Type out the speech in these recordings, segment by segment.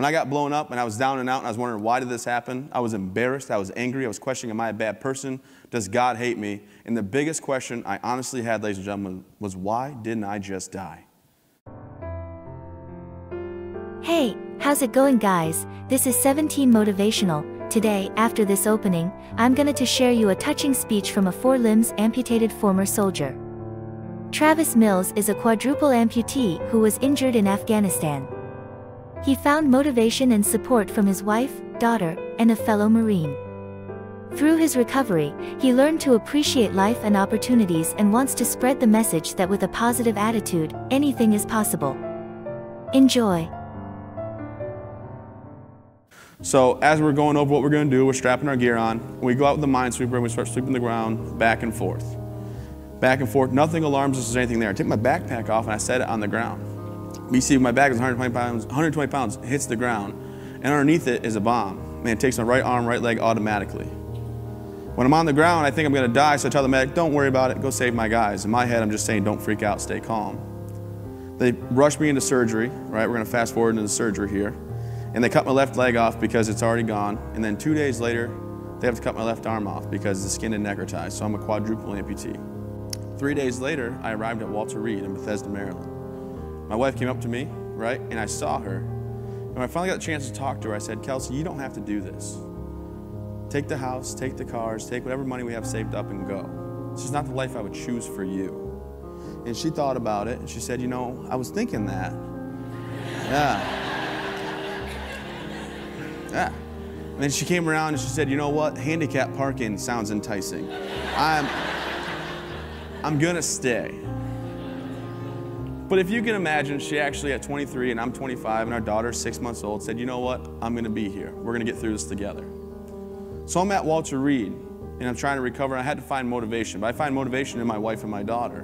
When I got blown up and I was down and out and I was wondering, why did this happen? I was embarrassed. I was angry. I was questioning, am I a bad person? Does God hate me? And the biggest question I honestly had, ladies and gentlemen, was, why didn't I just die? Hey, how's it going, guys? This is 17 Motivational. Today, after this opening, I'm going to share you a touching speech from a four-limbs amputated former soldier. Travis Mills is a quadruple amputee who was injured in Afghanistan. He found motivation and support from his wife, daughter, and a fellow Marine. Through his recovery, he learned to appreciate life and opportunities and wants to spread the message that with a positive attitude, anything is possible. Enjoy. So as we're going over what we're going to do, we're strapping our gear on. We go out with the minesweeper and we start sweeping the ground back and forth. Back and forth, nothing alarms us, there's anything there. I take my backpack off and I set it on the ground. You see my bag is 120 pounds, hits the ground, and underneath it is a bomb. Man, it takes my right arm, right leg automatically. When I'm on the ground, I think I'm gonna die, so I tell the medic, don't worry about it, go save my guys. In my head, I'm just saying, don't freak out, stay calm. They rush me into surgery, right? We're gonna fast forward into the surgery here. And they cut my left leg off because it's already gone. And then 2 days later, they have to cut my left arm off because the skin and neck are tied, so I'm a quadruple amputee. 3 days later, I arrived at Walter Reed in Bethesda, Maryland. My wife came up to me, right, and I saw her. And when I finally got the chance to talk to her, I said, Kelsey, you don't have to do this. Take the house, take the cars, take whatever money we have saved up and go. This is not the life I would choose for you. And she thought about it, and she said, you know, I was thinking that. Yeah. And then she came around and she said, you know what, handicap parking sounds enticing. I'm gonna stay. But if you can imagine, she actually at 23 and I'm 25 and our daughter's 6 months old said, you know what, I'm gonna be here. We're gonna get through this together. So I'm at Walter Reed and I'm trying to recover. I had to find motivation, but I find motivation in my wife and my daughter.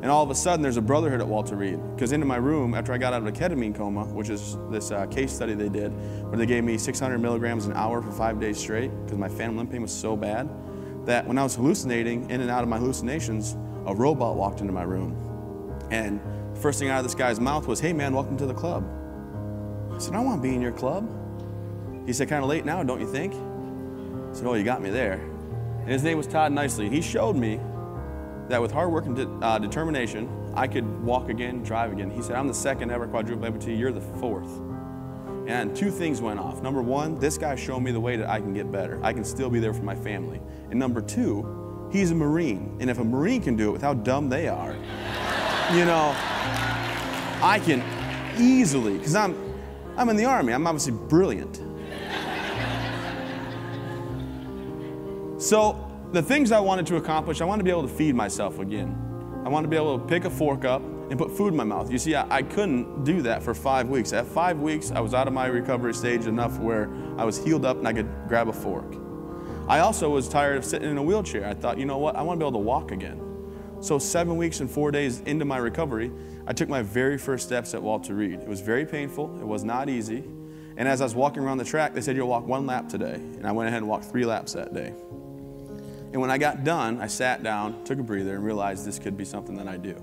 And all of a sudden there's a brotherhood at Walter Reed, because into my room after I got out of a ketamine coma, which is this case study they did, where they gave me 600 milligrams an hour for 5 days straight, because my phantom limb pain was so bad, that when I was hallucinating in and out of my hallucinations, a robot walked into my room. And first thing out of this guy's mouth was, hey man, welcome to the club. I said, I want to be in your club. He said, kind of late now, don't you think? I said, oh, you got me there. And his name was Todd Nicely. He showed me that with hard work and determination, I could walk again, drive again. He said, I'm the second ever quadruple amputee, you're the fourth. And two things went off. Number one, this guy showed me the way that I can get better. I can still be there for my family. And number two, he's a Marine. And if a Marine can do it with how dumb they are, you know, I can easily, because I'm in the Army, I'm obviously brilliant. So the things I wanted to accomplish, I wanted to be able to feed myself again. I wanted to be able to pick a fork up and put food in my mouth. You see, I couldn't do that for 5 weeks. At 5 weeks, I was out of my recovery stage enough where I was healed up and I could grab a fork. I also was tired of sitting in a wheelchair. I thought, you know what, I want to be able to walk again. So 7 weeks and 4 days into my recovery, I took my very first steps at Walter Reed. It was very painful, it was not easy, and as I was walking around the track, they said, you'll walk 1 lap today, and I went ahead and walked 3 laps that day. And when I got done, I sat down, took a breather, and realized this could be something that I do.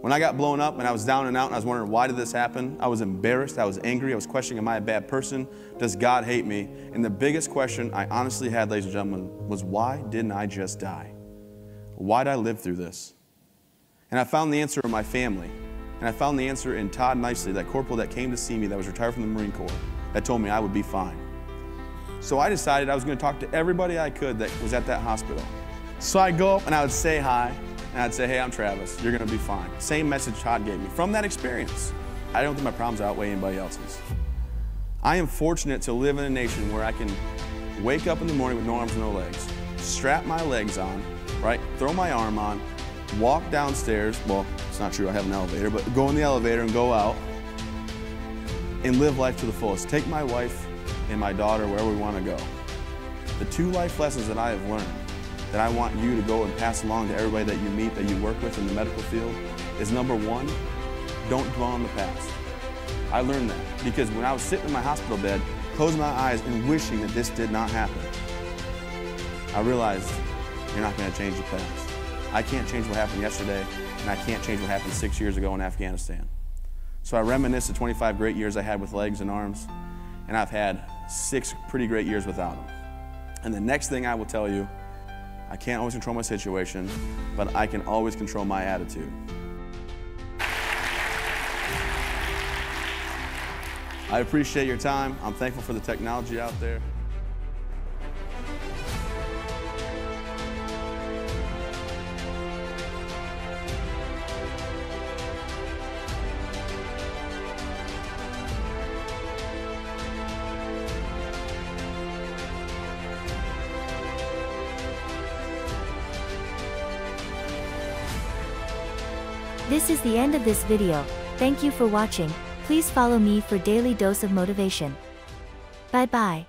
When I got blown up and I was down and out and I was wondering, why did this happen? I was embarrassed, I was angry, I was questioning, am I a bad person? Does God hate me? And the biggest question I honestly had, ladies and gentlemen, was, why didn't I just die? Why did I live through this? And I found the answer in my family. And I found the answer in Todd Nicely, that corporal that came to see me that was retired from the Marine Corps, that told me I would be fine. So I decided I was going to talk to everybody I could that was at that hospital. So I'd go up and I would say hi, and I'd say, hey, I'm Travis, you're going to be fine. Same message Todd gave me. From that experience, I don't think my problems outweigh anybody else's. I am fortunate to live in a nation where I can wake up in the morning with no arms and no legs, strap my legs on, right, throw my arm on, walk downstairs, well, it's not true, I have an elevator, but go in the elevator and go out and live life to the fullest. Take my wife and my daughter wherever we want to go. The 2 life lessons that I have learned, that I want you to go and pass along to everybody that you meet, that you work with in the medical field, is number one, don't dwell on the past. I learned that because when I was sitting in my hospital bed, closing my eyes and wishing that this did not happen, I realized, you're not going to change the past. I can't change what happened yesterday, and I can't change what happened 6 years ago in Afghanistan. So I reminisce the 25 great years I had with legs and arms, and I've had 6 pretty great years without them. And the next thing I will tell you, I can't always control my situation, but I can always control my attitude. I appreciate your time. I'm thankful for the technology out there. This is the end of this video. Thank you for watching. Please follow me for daily dose of motivation. Bye bye.